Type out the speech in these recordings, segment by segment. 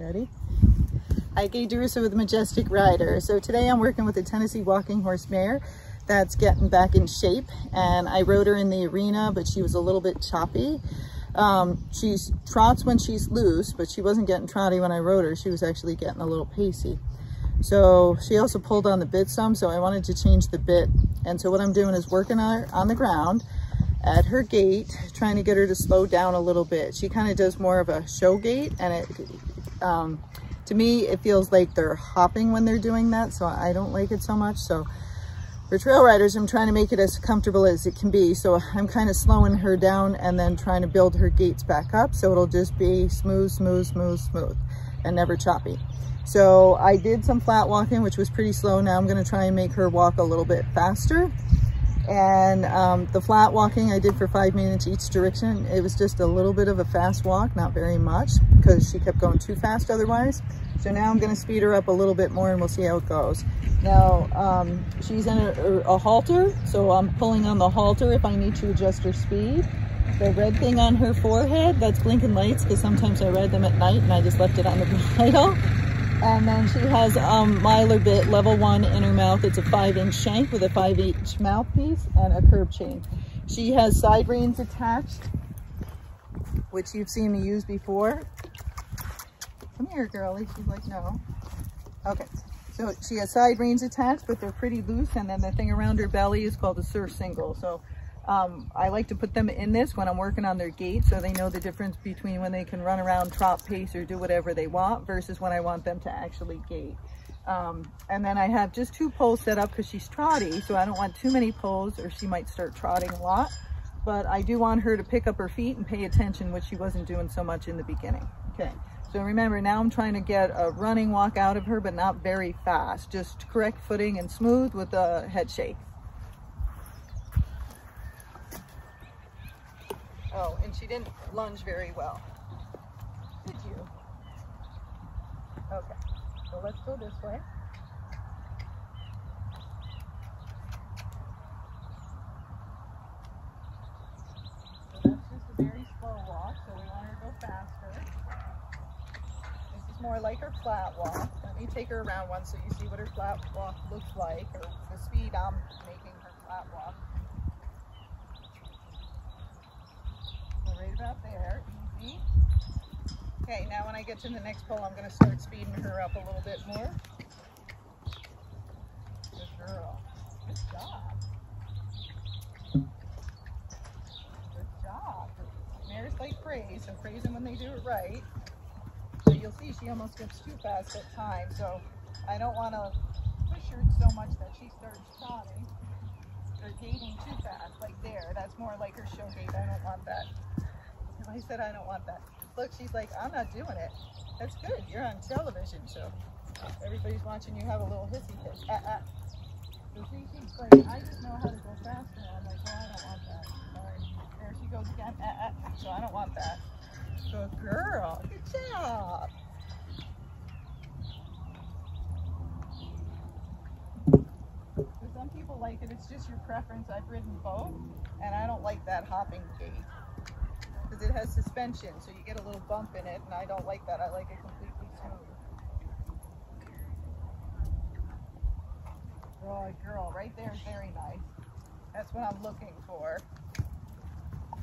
Ready? Hi, Gaye DeRusso with Majestic Rider. So today I'm working with a Tennessee Walking Horse mare that's getting back in shape, and I rode her in the arena, but she was a little bit choppy. She trots when she's loose, but she wasn't getting trotty when I rode her. She was actually getting a little pacey. So she also pulled on the bit some, so I wanted to change the bit. And so what I'm doing is working on her on the ground at her gait, trying to get her to slow down a little bit. She kind of does more of a show gait, and it, to me, it feels like they're hopping when they're doing that, so I don't like it so much. So for trail riders, I'm trying to make it as comfortable as it can be. So I'm kind of slowing her down and then trying to build her gaits back up, so it'll just be smooth, smooth, smooth, smooth, and never choppy. So I did some flat walking, which was pretty slow. Now I'm gonna try and make her walk a little bit faster. And the flat walking I did for 5 minutes each direction. It was just a little bit of a fast walk, not very much, because she kept going too fast otherwise. So now I'm gonna speed her up a little bit more and we'll see how it goes. Now she's in a halter, so I'm pulling on the halter if I need to adjust her speed. The red thing on her forehead, that's blinking lights, because sometimes I ride them at night and I just left it on the bridle. And then she has Myler bit, level 1 in her mouth. It's a 5-inch shank with a 5-inch mouthpiece and a curb chain. She has side reins attached, which you've seen me use before. Come here, girlie. She's like, no. Okay. So she has side reins attached, but they're pretty loose. And then the thing around her belly is called a surcingle. So I like to put them in this when I'm working on their gait, so they know the difference between when they can run around, trot, pace, or do whatever they want versus when I want them to actually gait. And then I have just 2 poles set up because she's trotty, so I don't want too many poles or she might start trotting a lot. But I do want her to pick up her feet and pay attention, which she wasn't doing so much in the beginning. Okay, so remember, now I'm trying to get a running walk out of her, but not very fast. Just correct footing and smooth with a head shake. Oh, and she didn't lunge very well. Did you? Okay, so let's go this way. So that's just a very slow walk, so we want her to go faster. This is more like her flat walk. Let me take her around once so you see what her flat walk looks like, or the speed I'm making her flat walk. Up there, easy. Okay, now when I get to the next pole, I'm going to start speeding her up a little bit more. Good girl. Good job. Good job. Mares like praise, so praise them when they do it right. So you'll see she almost gets too fast at times, so I don't want to push her so much that she starts trotting or gaining too fast, like there. That's more like her show gait. I don't want that. I said, I don't want that. Look, she's like, I'm not doing it. That's good. You're on television, so everybody's watching you have a little hissy fit. So she keeps like, I just know how to go faster. I'm like, well, I don't want that. There she goes again. So I don't want that. Good girl. Good job. So some people like it. It's just your preference. I've ridden both, and I don't like that hopping gait. Because it has suspension, so you get a little bump in it, and I don't like that. I like it completely smooth. Oh, girl, right there is very nice. That's what I'm looking for.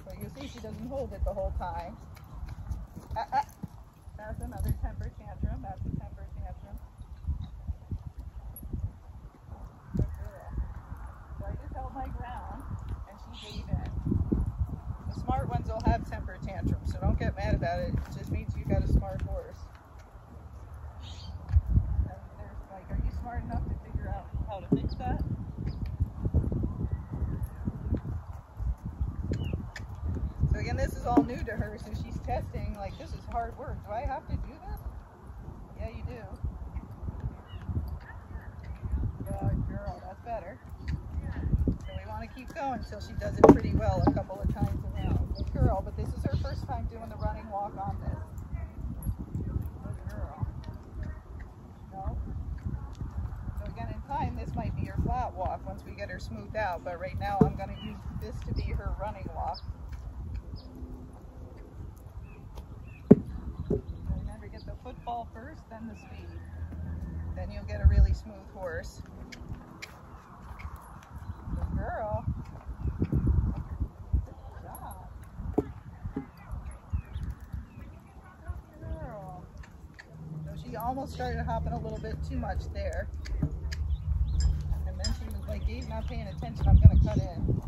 So you'll see she doesn't hold it the whole time. That's another temper tantrum. That's a temper tantrum. Good girl. So I just held my ground, and she gave in. Smart ones will have temper tantrums, so don't get mad about it. It just means you got a smart horse. And they're like, are you smart enough to figure out how to fix that? So again, this is all new to her, so she's testing, like, this is hard work. Do I have to do this? Yeah, you do. Good girl, that's better. Want to keep going until she does it pretty well a couple of times around. Good girl, but this is her first time doing the running walk on this. Good girl. No. So again, in time, this might be her flat walk once we get her smoothed out, but right now I'm going to use this to be her running walk. So remember, get the football first, then the speed. Then you'll get a really smooth horse. Good girl. Good job. Good girl. So she almost started hopping a little bit too much there. And then she was like, Gabe's not paying attention, I'm going to cut in.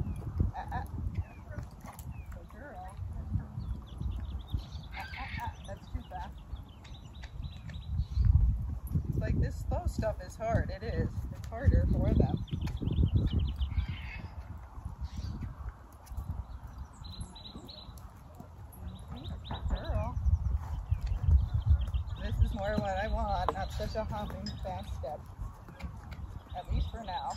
Like this slow stuff is hard, it is. It's harder for them. Good girl. This is more what I want, not such a hopping fast step. At least for now.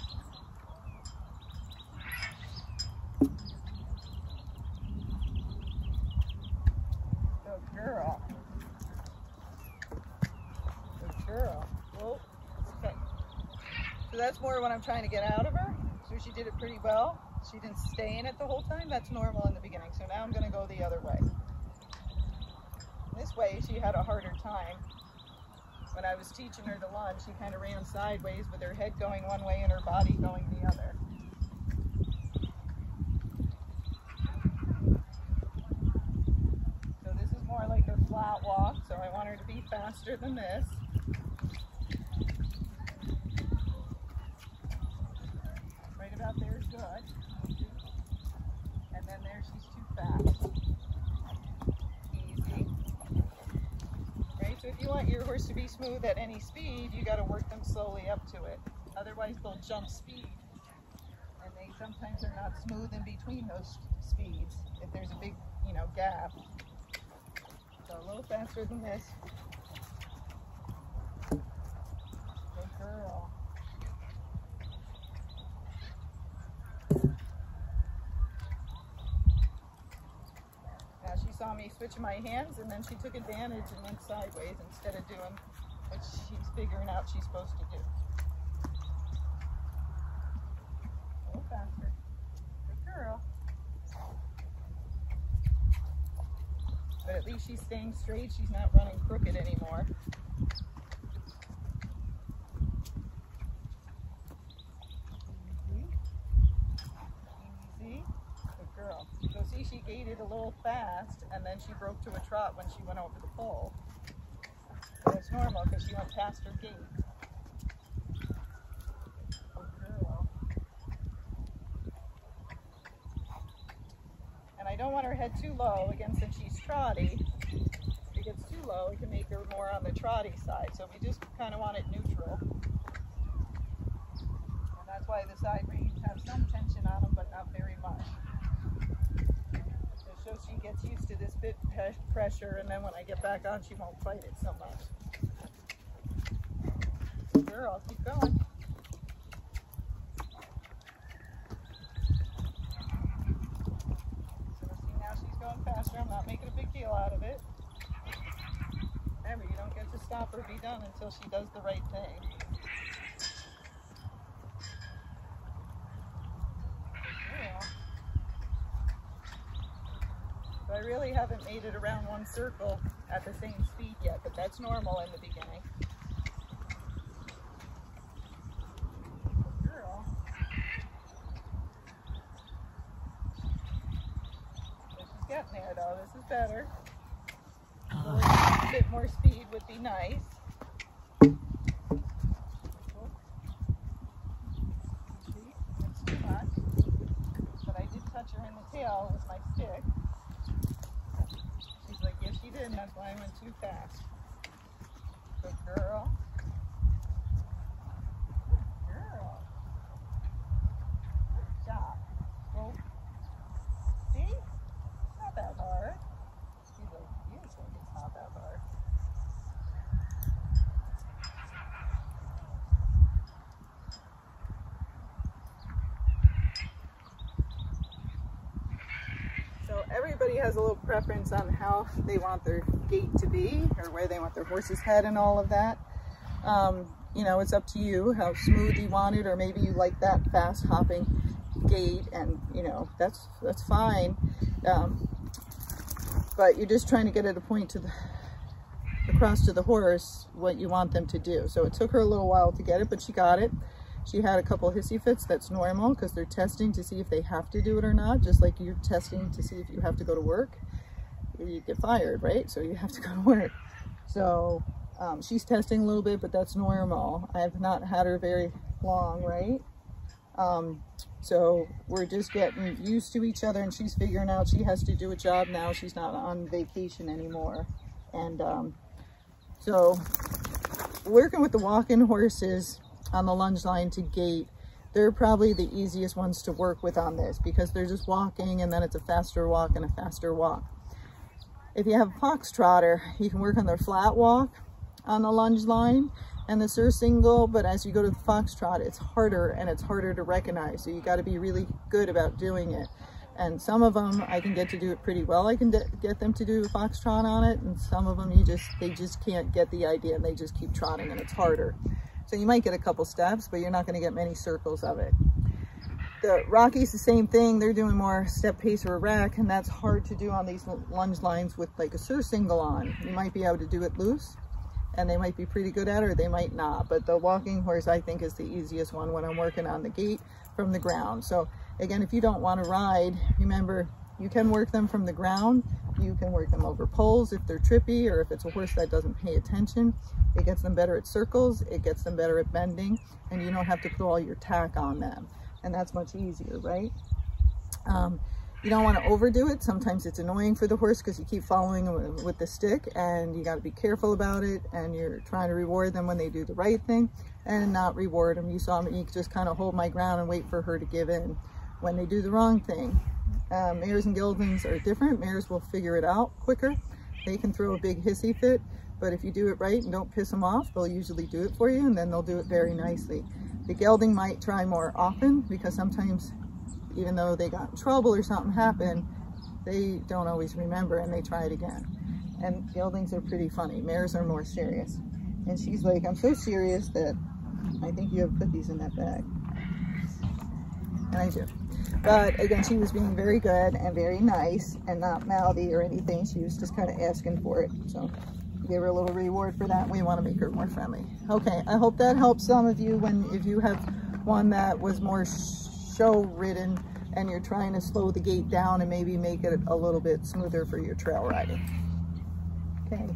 Good girl. Good girl. Whoa. Okay. So that's more what I'm trying to get out of her. So she did it pretty well. She didn't stay in it the whole time. That's normal in the beginning. So now I'm going to go the other way. This way she had a harder time. When I was teaching her to lunge, she kind of ran sideways with her head going one way and her body going the other. So this is more like her flat walk. So I want her to be faster than this. Right about there is good. And then there she's too fast. Easy. Right? So if you want your horse to be smooth at any speed, you got to work them slowly up to it. Otherwise they'll jump speed. And they sometimes are not smooth in between those speeds if there's a big, you know, gap. So a little faster than this. Girl. Now she saw me switch my hands and then she took advantage and went sideways instead of doing what she's figuring out she's supposed to do. A little faster. Good girl. But at least she's staying straight, she's not running crooked anymore. She gated a little fast and then she broke to a trot when she went over the pole. So it's normal because she went past her gate. Oh, girl. And I don't want her head too low, again, since she's trotty. If it gets too low, it can make her more on the trotty side. So we just kind of want it neutral. And that's why the side reins have some tension on them, but not very much. So she gets used to this bit pressure, and then when I get back on, she won't fight it so much. Good girl, keep going. So see, now she's going faster. I'm not making a big deal out of it. Remember, you don't get to stop or be done until she does the right thing. I really haven't made it around one circle at the same speed yet, but that's normal in the beginning. Good girl. She's getting there though, this is better. A bit more speed would be nice. That's too much. But I did touch her in the tail with my stick. She didn't, that's why I went too fast. Good girl. Good girl. Good job. Well, see? It's not that hard. She's like, you think it's not that hard. Everybody has a little preference on how they want their gait to be or where they want their horse's head and all of that. You know, it's up to you how smooth you want it, or maybe you like that fast hopping gait, and you know, that's fine. But you're just trying to get at a point to the across to the horse what you want them to do. So it took her a little while to get it, but she got it. She had a couple of hissy fits. That's normal because they're testing to see if they have to do it or not, just like you're testing to see if you have to go to work. You get fired, right? So you have to go to work. So she's testing a little bit, but that's normal. I have not had her very long, right? So we're just getting used to each other, and she's figuring out she has to do a job now. She's not on vacation anymore. And so working with the walking horses on the lunge line to gait, they're probably the easiest ones to work with on this because they're just walking, and then it's a faster walk and a faster walk. If you have a foxtrotter, you can work on their flat walk on the lunge line and the surcingle, but as you go to the foxtrot, it's harder, and it's harder to recognize. So you got to be really good about doing it. And some of them I can get to do it pretty well. I can get them to do a foxtrot on it, and some of them they just can't get the idea, and they just keep trotting, and it's harder. So you might get a couple steps, but you're not going to get many circles of it. The Rockies, the same thing. They're doing more step, pace, or rack, and that's hard to do on these lunge lines with like a surcingle on. You might be able to do it loose, and they might be pretty good at it, or they might not. But the walking horse, I think, is the easiest one when I'm working on the gait from the ground. So again, if you don't want to ride, remember, you can work them from the ground. You can work them over poles if they're trippy, or if it's a horse that doesn't pay attention. It gets them better at circles, it gets them better at bending, and you don't have to put all your tack on them. And that's much easier, right? You don't want to overdo it. Sometimes it's annoying for the horse because you keep following them with the stick, and you got to be careful about it, and you're trying to reward them when they do the right thing and not reward them. You saw me just kind of hold my ground and wait for her to give in when they do the wrong thing. Mares and geldings are different. Mares will figure it out quicker. They can throw a big hissy fit, but if you do it right and don't piss them off, they'll usually do it for you, and then they'll do it very nicely. The gelding might try more often because sometimes, even though they got in trouble or something happened, they don't always remember, and they try it again. And geldings are pretty funny. Mares are more serious. And she's like, I'm so serious that I think you have cookies in that bag. And I do. But again, she was being very good and very nice and not mouthy or anything. She was just kind of asking for it. So give her a little reward for that. We want to make her more friendly. Okay, I hope that helps some of you if you have one that was more show ridden and you're trying to slow the gait down and maybe make it a little bit smoother for your trail riding. Okay.